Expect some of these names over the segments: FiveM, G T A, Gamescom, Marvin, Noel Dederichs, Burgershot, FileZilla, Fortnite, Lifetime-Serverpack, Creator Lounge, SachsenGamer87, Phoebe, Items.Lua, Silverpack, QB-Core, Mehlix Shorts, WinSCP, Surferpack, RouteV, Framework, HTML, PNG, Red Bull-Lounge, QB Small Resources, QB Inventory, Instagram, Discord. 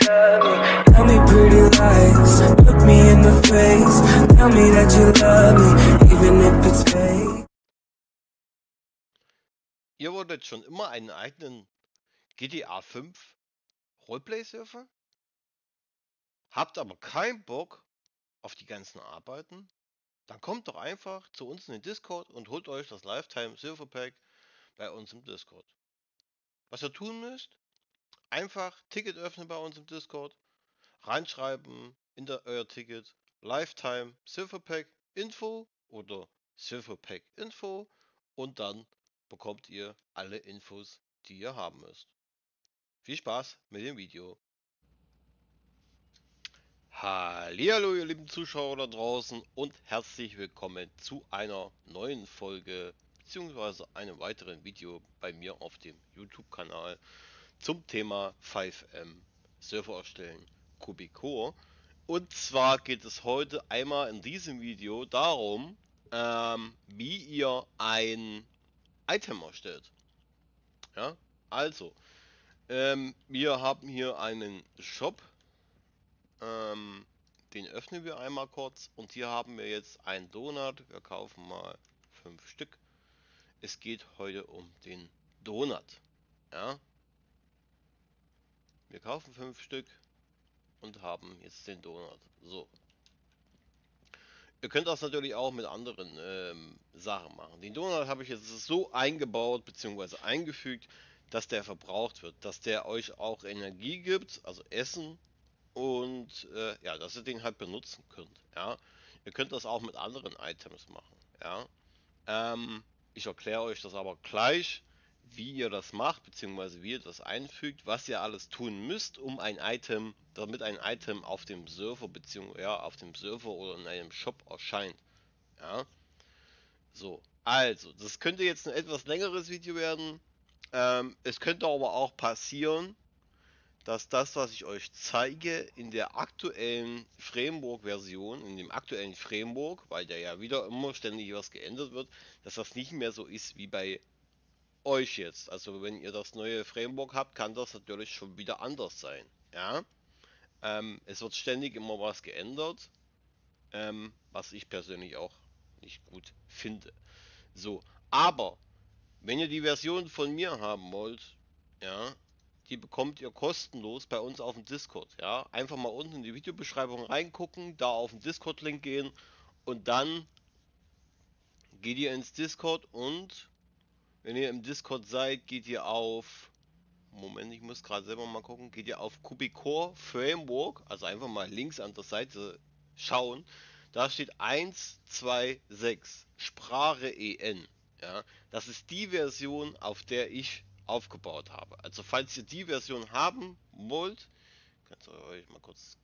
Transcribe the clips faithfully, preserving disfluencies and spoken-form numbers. Tell me pretty lies, look me in the face, tell me that you love me, even if it's fake. Ihr wolltet schon immer einen eigenen G T A fünf Roleplay-Server? Habt aber keinen Bock auf die ganzen Arbeiten? Dann kommt doch einfach zu uns in den Discord und holt euch das Lifetime-Serverpack bei uns im Discord. Was ihr tun müsst? Einfach Ticket öffnen bei uns im Discord, reinschreiben in der, euer Ticket Lifetime-Serverpack Info oder Silverpack Info und dann bekommt ihr alle Infos, die ihr haben müsst. Viel Spaß mit dem Video. Hallihallo ihr lieben Zuschauer da draußen und herzlich willkommen zu einer neuen Folge bzw. einem weiteren Video bei mir auf dem YouTube-Kanal zum Thema FiveM Server erstellen Q B-Core. Und zwar geht es heute einmal in diesem Video darum, ähm, wie ihr ein Item erstellt. Ja, also ähm, wir haben hier einen Shop, ähm, den öffnen wir einmal kurz und hier haben wir jetzt einen Donut. Wir kaufen mal fünf Stück. Es geht heute um den Donut. Ja, wir kaufen fünf Stück und haben jetzt den Donut. So. Ihr könnt das natürlich auch mit anderen ähm, Sachen machen. Den Donut habe ich jetzt so eingebaut bzw. eingefügt, dass der verbraucht wird, dass der euch auch Energie gibt, also Essen und äh, ja, dass ihr den halt benutzen könnt. Ja, ihr könnt das auch mit anderen Items machen. Ja, ähm, ich erkläre euch das aber gleich, wie ihr das macht bzw. wie ihr das einfügt, was ihr alles tun müsst, um ein Item, damit ein Item auf dem Server bzw. ja, auf dem Server oder in einem Shop erscheint. Ja, so, also das könnte jetzt ein etwas längeres Video werden. Ähm, es könnte aber auch passieren, dass das, was ich euch zeige, in der aktuellen Framework-Version, in dem aktuellen Framework, weil der ja wieder immer ständig was geändert wird, dass das nicht mehr so ist wie bei euch jetzt. Also wenn ihr das neue Framework habt, kann das natürlich schon wieder anders sein. Ja, ähm, es wird ständig immer was geändert, ähm, was ich persönlich auch nicht gut finde. So, aber wenn ihr die Version von mir haben wollt, ja, die bekommt ihr kostenlos bei uns auf dem Discord. Ja, einfach mal unten in die Videobeschreibung reingucken, da auf den Discord-Link gehen und dann geht ihr ins Discord und wenn ihr im Discord seid, geht ihr auf, Moment, ich muss gerade selber mal gucken, geht ihr auf Q B-Core Framework, also einfach mal links an der Seite schauen, da steht eins zwei sechs, Sprache E N, ja, das ist die Version, auf der ich aufgebaut habe. Also falls ihr die Version haben wollt, kannst du euch mal kurz,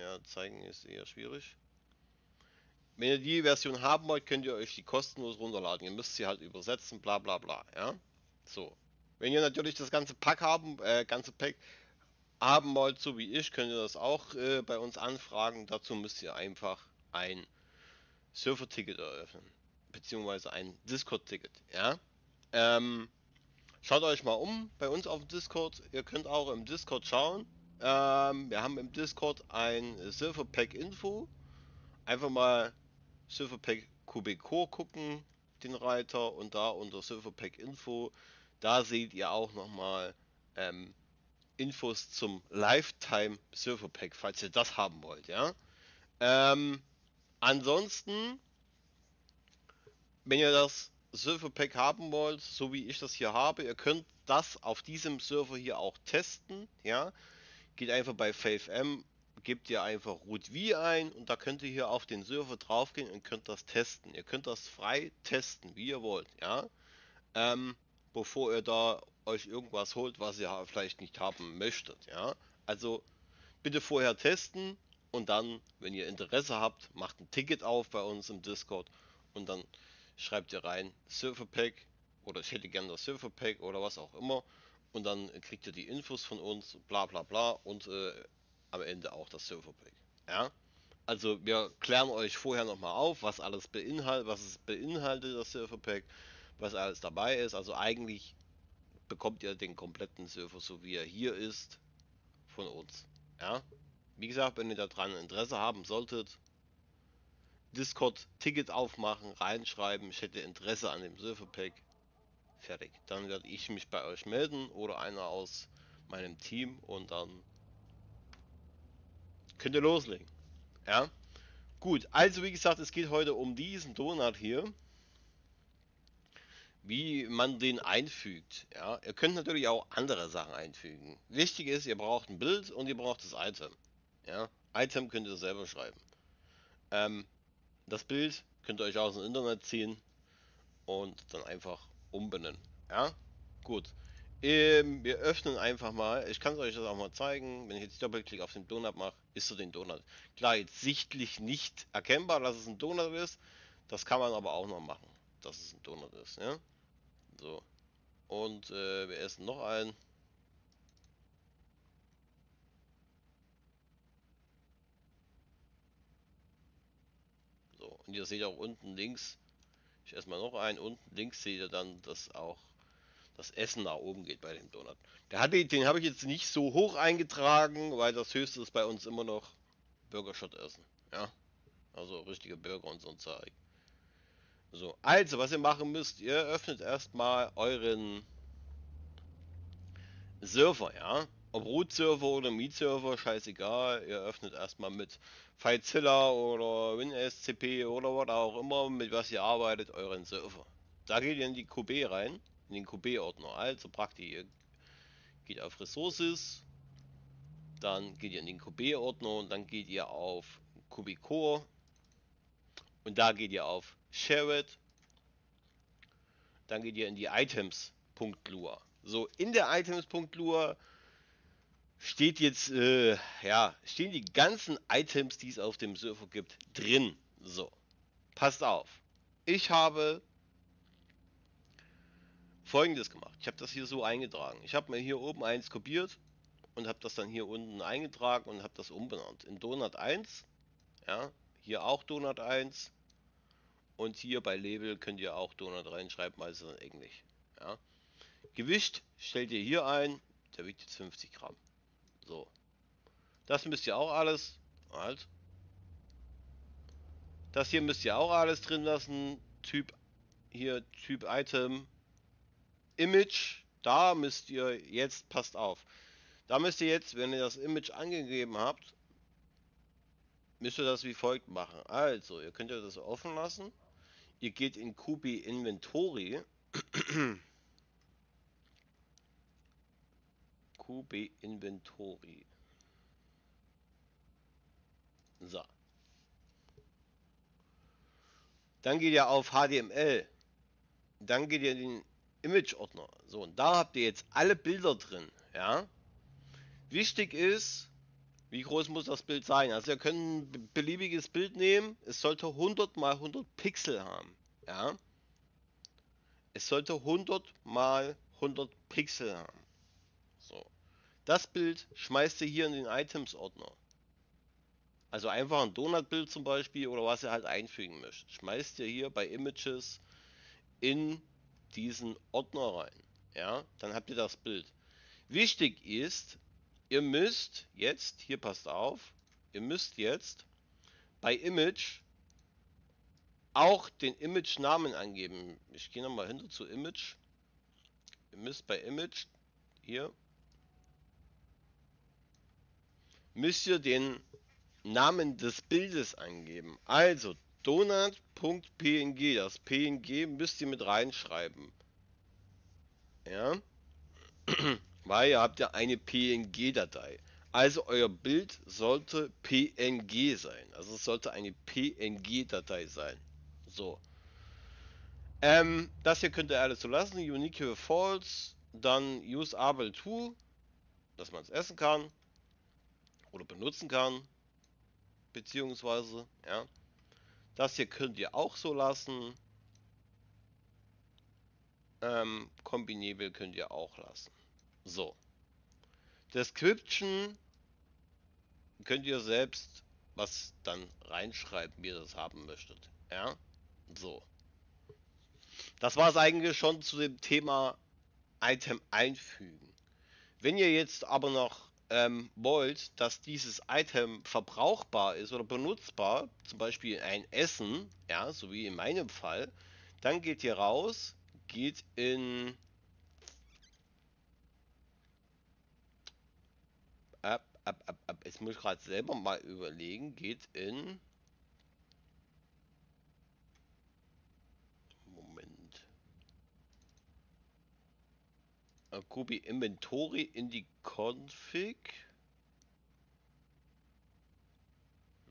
ja, zeigen ist eher schwierig. Wenn ihr die Version haben wollt, könnt ihr euch die kostenlos runterladen. Ihr müsst sie halt übersetzen, bla bla bla. Ja? So. Wenn ihr natürlich das ganze Pack haben, äh, ganze Pack haben wollt, so wie ich, könnt ihr das auch äh, bei uns anfragen. Dazu müsst ihr einfach ein Surfer-Ticket eröffnen. Beziehungsweise ein Discord-Ticket. Ja? Ähm, schaut euch mal um bei uns auf dem Discord. Ihr könnt auch im Discord schauen. Ähm, wir haben im Discord ein Surferpack-Info. Einfach mal Silverpack Q B-Core gucken, den Reiter, und da unter Silverpack Info, da seht ihr auch nochmal ähm, Infos zum Lifetime Silverpack, falls ihr das haben wollt. Ja, ähm, ansonsten, wenn ihr das Silverpack haben wollt, so wie ich das hier habe, ihr könnt das auf diesem Server hier auch testen. Ja, geht einfach bei FiveM, gebt ihr einfach RouteV ein und da könnt ihr hier auf den Server drauf gehen und könnt das testen. Ihr könnt das frei testen, wie ihr wollt, ja. Ähm, bevor ihr da euch irgendwas holt, was ihr vielleicht nicht haben möchtet, ja. Also bitte vorher testen und dann, wenn ihr Interesse habt, macht ein Ticket auf bei uns im Discord und dann schreibt ihr rein Surferpack oder ich hätte gerne das Surferpack oder was auch immer und dann kriegt ihr die Infos von uns, bla bla bla und äh, am Ende auch das Surferpack. Ja, also wir klären euch vorher nochmal auf, was alles beinhaltet, was es beinhaltet, das Surferpack, was alles dabei ist. Also eigentlich bekommt ihr den kompletten Surfer, so wie er hier ist, von uns. Ja? Wie gesagt, wenn ihr daran Interesse haben solltet, Discord-Ticket aufmachen, reinschreiben, ich hätte Interesse an dem Surferpack. Fertig. Dann werde ich mich bei euch melden oder einer aus meinem Team und dann könnt ihr loslegen. Ja? Gut, also wie gesagt, es geht heute um diesen Donut hier. Wie man den einfügt. Ja? Ihr könnt natürlich auch andere Sachen einfügen. Wichtig ist, ihr braucht ein Bild und ihr braucht das Item. Ja? Item könnt ihr selber schreiben. Ähm, das Bild könnt ihr euch aus dem Internet ziehen und dann einfach umbenennen. Ja, gut. Ähm, wir öffnen einfach mal. Ich kann euch das auch mal zeigen. Wenn ich jetzt Doppelklick auf den Donut mache, ist so den Donut. Klar, jetzt sichtlich nicht erkennbar, dass es ein Donut ist. Das kann man aber auch noch machen, dass es ein Donut ist. Ja? So. Und äh, wir essen noch einen. Und ihr seht auch unten links, ich esse mal noch einen, unten links seht ihr dann, dass auch das Essen nach oben geht bei dem Donut. Der hatte, den habe ich jetzt nicht so hoch eingetragen, weil das höchste ist bei uns immer noch Burgershot essen. Ja, also richtige Burger und so ein Zeug. So, also was ihr machen müsst, ihr öffnet erstmal euren Server, ja. Ob Root-Server oder Meet-Server, scheißegal, ihr öffnet erstmal mit FileZilla oder WinSCP oder was auch immer, mit was ihr arbeitet, euren Server. Da geht ihr in die Q B rein, in den Q B-Ordner, also praktisch, ihr geht auf Resources, dann geht ihr in den Q B-Ordner und dann geht ihr auf Q B-Core und da geht ihr auf Shared, dann geht ihr in die Items.Lua. So, in der Items.Lua steht jetzt, äh, ja, stehen die ganzen Items, die es auf dem Server gibt, drin. So, passt auf. Ich habe Folgendes gemacht. Ich habe das hier so eingetragen. Ich habe mir hier oben eins kopiert und habe das dann hier unten eingetragen und habe das umbenannt. In Donut eins, ja, hier auch Donut eins und hier bei Label könnt ihr auch Donut reinschreiben, also in Englisch. Ja. Gewicht stellt ihr hier ein, der wiegt jetzt fünfzig Gramm. So, das müsst ihr auch alles, halt. Das hier müsst ihr auch alles drin lassen, Typ, hier Typ Item, Image, da müsst ihr jetzt, passt auf, da müsst ihr jetzt, wenn ihr das Image angegeben habt, müsst ihr das wie folgt machen. Also, ihr könnt ja das offen lassen, ihr geht in Q B Inventory, Q B Inventory. So. Dann geht ihr auf H T M L. Dann geht ihr in den Image-Ordner. So, und da habt ihr jetzt alle Bilder drin. Ja. Wichtig ist, wie groß muss das Bild sein? Also ihr könnt ein beliebiges Bild nehmen. Es sollte hundert mal hundert Pixel haben. Ja. Es sollte hundert mal hundert Pixel haben. So. Das Bild schmeißt ihr hier in den Items-Ordner. Also einfach ein Donut-Bild zum Beispiel oder was ihr halt einfügen möchtet. Schmeißt ihr hier bei Images in diesen Ordner rein. Ja, dann habt ihr das Bild. Wichtig ist, ihr müsst jetzt, hier passt auf, ihr müsst jetzt bei Image auch den Image-Namen angeben. Ich gehe nochmal hinter zu Image. Ihr müsst bei Image hier müsst ihr den Namen des Bildes angeben. Also Donut.png, das P N G müsst ihr mit reinschreiben. Ja, weil ihr habt ja eine P N G-Datei. Also euer Bild sollte P N G sein. Also es sollte eine P N G-Datei sein. So. Ähm, das hier könnt ihr alles so lassen. Unique False, dann Usable To, dass man es essen kann. Oder benutzen kann, beziehungsweise, ja, das hier könnt ihr auch so lassen, ähm, kombinabel könnt ihr auch lassen. So, Description könnt ihr selbst was dann reinschreiben, wie ihr das haben möchtet, ja, so. Das war es eigentlich schon zu dem Thema Item einfügen. Wenn ihr jetzt aber noch ähm, wollt, dass dieses Item verbrauchbar ist oder benutzbar, zum Beispiel ein Essen, ja, so wie in meinem Fall, dann geht ihr raus, geht in ab, ab, ab, ab. Jetzt muss ich gerade selber mal überlegen, geht in Q B Inventory in die Config.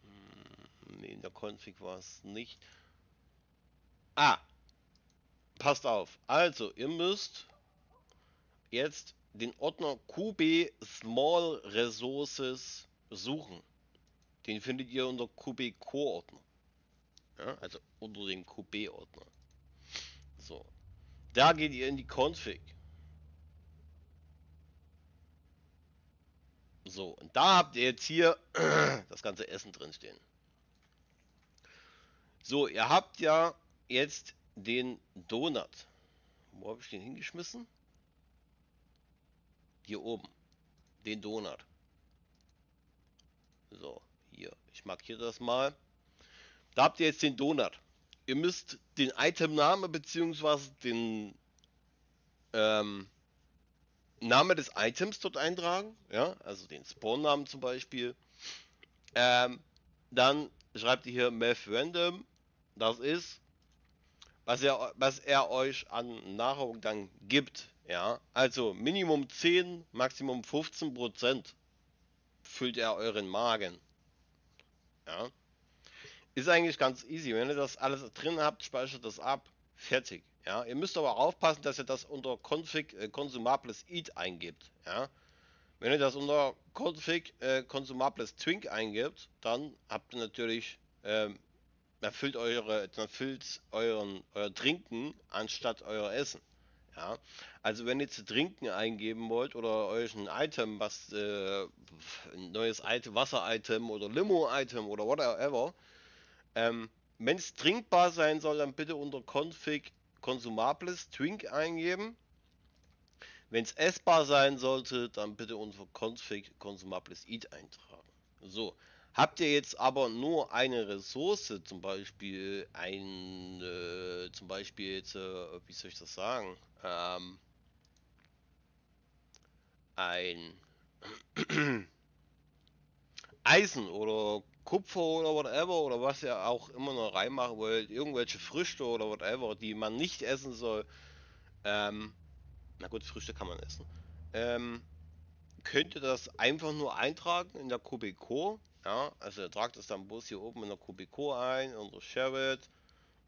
Hm, nee, in der Config war es nicht. Ah, passt auf. Also, ihr müsst jetzt den Ordner Q B Small Resources suchen. Den findet ihr unter Q B-Core Ordner. Ja, also unter dem Q B Ordner. So, da geht ihr in die Config. So, und da habt ihr jetzt hier das ganze Essen drin stehen. So, ihr habt ja jetzt den Donut. Wo habe ich den hingeschmissen? Hier oben. Den Donut. So, hier. Ich markiere das mal. Da habt ihr jetzt den Donut. Ihr müsst den Itemname bzw. den ähm, Name des Items dort eintragen, ja, also den Spawn-Namen zum Beispiel. Ähm, dann schreibt ihr hier Math Random, das ist, was er, was er euch an Nahrung dann gibt, ja, also Minimum zehn, Maximum fünfzehn Prozent füllt er euren Magen, ja. Ist eigentlich ganz easy, wenn ihr das alles drin habt, speichert das ab, fertig. Ja, ihr müsst aber aufpassen, dass ihr das unter Config äh, Consumables Eat eingibt. Ja? Wenn ihr das unter Config äh, Consumables Twink eingibt, dann habt ihr natürlich, ähm, dann füllt eure, dann füllt euren, euer Trinken anstatt euer Essen. Ja? Also wenn ihr zu trinken eingeben wollt oder euch ein Item, was äh, ein neues Item, Wasser-Item oder Limo-Item oder whatever, ähm, wenn es trinkbar sein soll, dann bitte unter Config Konsumables Twink eingeben. Wenn es essbar sein sollte, dann bitte unter Config Konsumables Eat eintragen. So, habt ihr jetzt aber nur eine Ressource, zum Beispiel ein, äh, zum Beispiel jetzt, äh, wie soll ich das sagen, ähm, ein Eisen oder Kupfer oder whatever oder was ihr auch immer noch reinmachen wollt, irgendwelche Früchte oder whatever, die man nicht essen soll, ähm, na gut, Früchte kann man essen, ähm, könnt ihr das einfach nur eintragen in der Q B-Core, ja, also ihr tragt es dann bloß hier oben in der Q B-Core ein, unter Shared,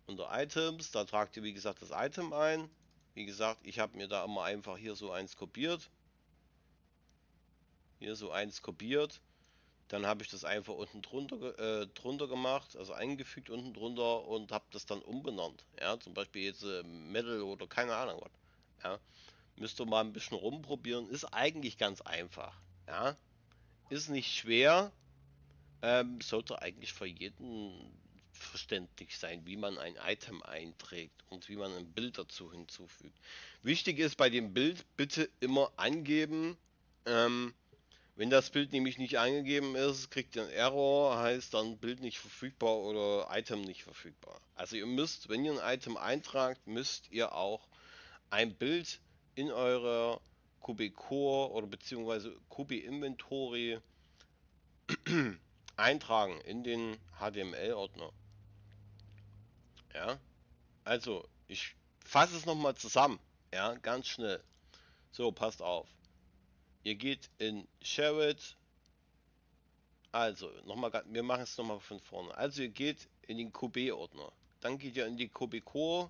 unter Items, da tragt ihr wie gesagt das Item ein, wie gesagt, ich habe mir da immer einfach hier so eins kopiert, hier so eins kopiert, dann habe ich das einfach unten drunter, äh, drunter gemacht, also eingefügt unten drunter und habe das dann umbenannt. Ja, zum Beispiel jetzt äh, Metal oder keine Ahnung was. Ja, müsst ihr mal ein bisschen rumprobieren. Ist eigentlich ganz einfach. Ja, ist nicht schwer. Ähm, sollte eigentlich für jeden verständlich sein, wie man ein Item einträgt und wie man ein Bild dazu hinzufügt. Wichtig ist bei dem Bild bitte immer angeben, ähm, wenn das Bild nämlich nicht angegeben ist, kriegt ihr einen Error, heißt dann Bild nicht verfügbar oder Item nicht verfügbar. Also ihr müsst, wenn ihr ein Item eintragt, müsst ihr auch ein Bild in eurer Q B-Core oder beziehungsweise Q B-Inventory eintragen in den H T M L-Ordner. Ja, also ich fasse es nochmal zusammen, ja, ganz schnell. So, passt auf. Ihr geht in Share It. Also, nochmal, wir machen es nochmal von vorne. Also, ihr geht in den Q B-Ordner. Dann geht ihr in die Q B-Core,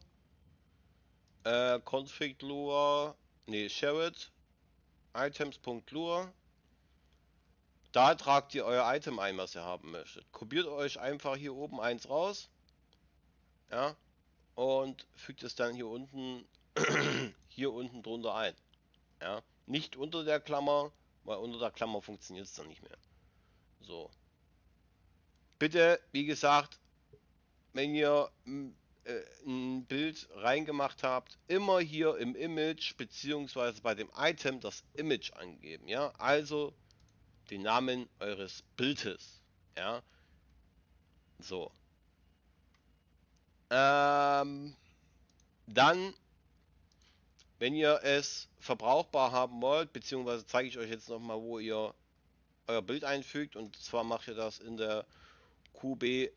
äh, Config-Lua, nee, Share It, Items.Lua. Da tragt ihr euer Item ein, was ihr haben möchtet. Kopiert euch einfach hier oben eins raus. Ja. Und fügt es dann hier unten, hier unten drunter ein. Ja. Nicht unter der Klammer, weil unter der Klammer funktioniert es dann nicht mehr. So. Bitte, wie gesagt, wenn ihr äh, ein Bild reingemacht habt, immer hier im Image, beziehungsweise bei dem Item das Image angeben. Ja, also den Namen eures Bildes. Ja, so. Ähm, dann, wenn ihr es verbrauchbar haben wollt, beziehungsweise zeige ich euch jetzt nochmal, wo ihr euer Bild einfügt. Und zwar macht ihr das in der Q B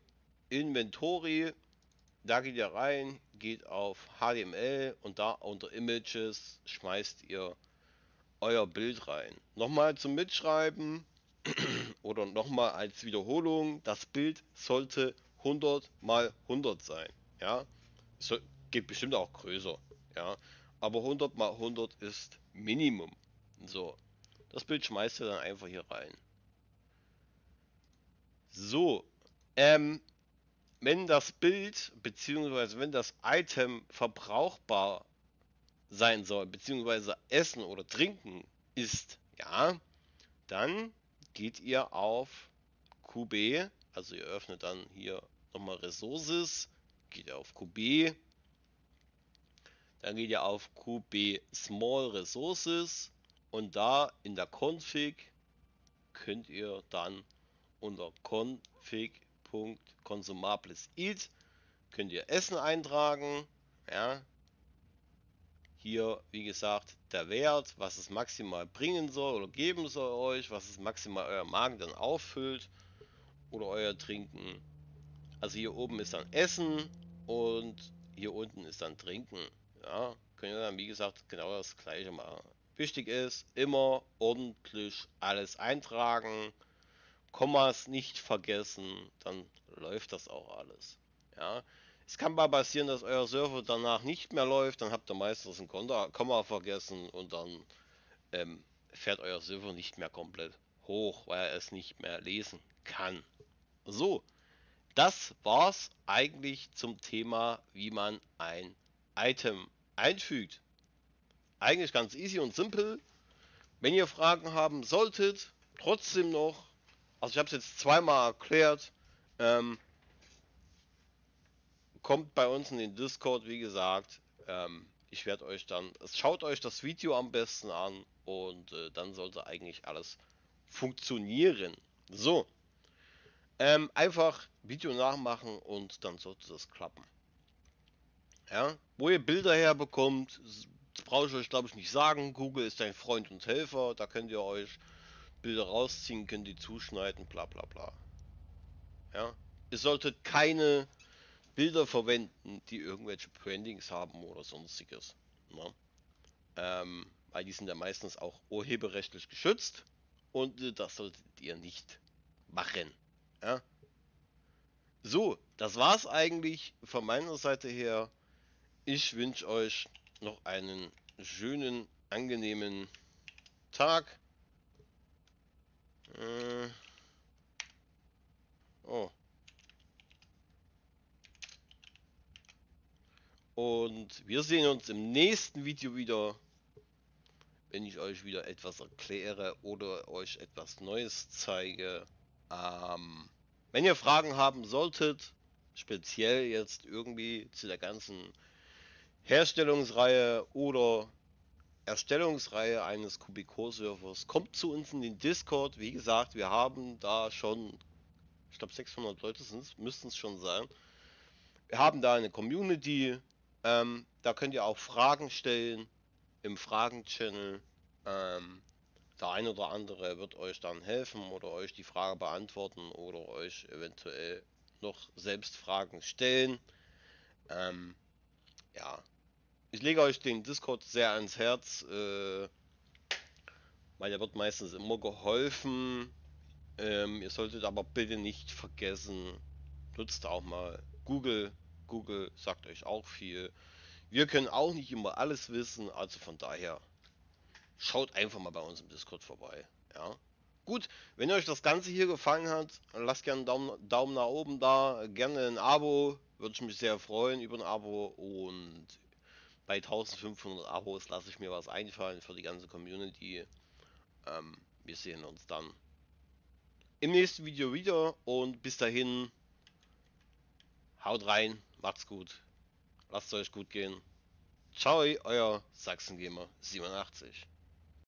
Inventory. Da geht ihr rein, geht auf H T M L und da unter Images schmeißt ihr euer Bild rein. Nochmal zum Mitschreiben oder nochmal als Wiederholung, das Bild sollte hundert mal hundert sein. Ja, so, geht bestimmt auch größer. Ja, aber hundert mal hundert ist Minimum. So, das Bild schmeißt ihr dann einfach hier rein. So, ähm, wenn das Bild bzw. wenn das Item verbrauchbar sein soll bzw. essen oder trinken ist, ja, dann geht ihr auf Q B, also ihr öffnet dann hier nochmal Resources, geht ihr auf Q B, dann geht ihr auf Q B Small Resources und da in der Config könnt ihr dann unter config.consumables.eat könnt ihr Essen eintragen, ja. Hier, wie gesagt, der Wert, was es maximal bringen soll oder geben soll euch, was es maximal euer Magen dann auffüllt oder euer Trinken. Also hier oben ist dann Essen und hier unten ist dann Trinken. Ja, könnt ihr dann, wie gesagt, genau das gleiche machen. Wichtig ist, immer ordentlich alles eintragen, Kommas nicht vergessen, dann läuft das auch alles. Ja, es kann mal passieren, dass euer Server danach nicht mehr läuft, dann habt ihr meistens ein Komma vergessen und dann ähm, fährt euer Server nicht mehr komplett hoch, weil er es nicht mehr lesen kann. So, das war's eigentlich zum Thema, wie man ein Item einfügt. Eigentlich ganz easy und simpel. Wenn ihr Fragen haben solltet, trotzdem noch, also ich habe es jetzt zweimal erklärt, ähm, kommt bei uns in den Discord, wie gesagt, ähm, ich werde euch dann, schaut euch das Video am besten an und äh, dann sollte eigentlich alles funktionieren. So, ähm, einfach Video nachmachen und dann sollte das klappen. Ja, wo ihr Bilder herbekommt, brauche ich euch, glaube ich, nicht sagen. Google ist dein Freund und Helfer, da könnt ihr euch Bilder rausziehen, könnt die zuschneiden, bla bla bla. Ja, ihr solltet keine Bilder verwenden, die irgendwelche Brandings haben oder sonstiges. Ne? Ähm, weil die sind ja meistens auch urheberrechtlich geschützt und das solltet ihr nicht machen. Ja? So, das war es eigentlich von meiner Seite her. Ich wünsche euch noch einen schönen, angenehmen Tag. Äh, oh. Und wir sehen uns im nächsten Video wieder, wenn ich euch wieder etwas erkläre oder euch etwas Neues zeige. Ähm, wenn ihr Fragen haben solltet, speziell jetzt irgendwie zu der ganzen Herstellungsreihe oder Erstellungsreihe eines Q B-Core-Servers, kommt zu uns in den Discord. Wie gesagt, wir haben da schon, ich glaube sechshundert Leute müssten es schon sein. Wir haben da eine Community. Ähm, da könnt ihr auch Fragen stellen im Fragen-Channel. Ähm, der ein oder andere wird euch dann helfen oder euch die Frage beantworten oder euch eventuell noch selbst Fragen stellen. Ähm, ja, ich lege euch den Discord sehr ans Herz, äh, weil der wird meistens immer geholfen. Ähm, ihr solltet aber bitte nicht vergessen, nutzt auch mal Google. Google sagt euch auch viel. Wir können auch nicht immer alles wissen, also von daher schaut einfach mal bei uns im Discord vorbei. Ja, gut, wenn euch das Ganze hier gefallen hat, lasst gerne einen Daumen, Daumen nach oben da, gerne ein Abo, würde ich mich sehr freuen über ein Abo und bei eintausendfünfhundert Abos lasse ich mir was einfallen für die ganze Community. Ähm, wir sehen uns dann im nächsten Video wieder und bis dahin haut rein, macht's gut, lasst euch gut gehen. Ciao, euer SachsenGamer siebenundachtzig.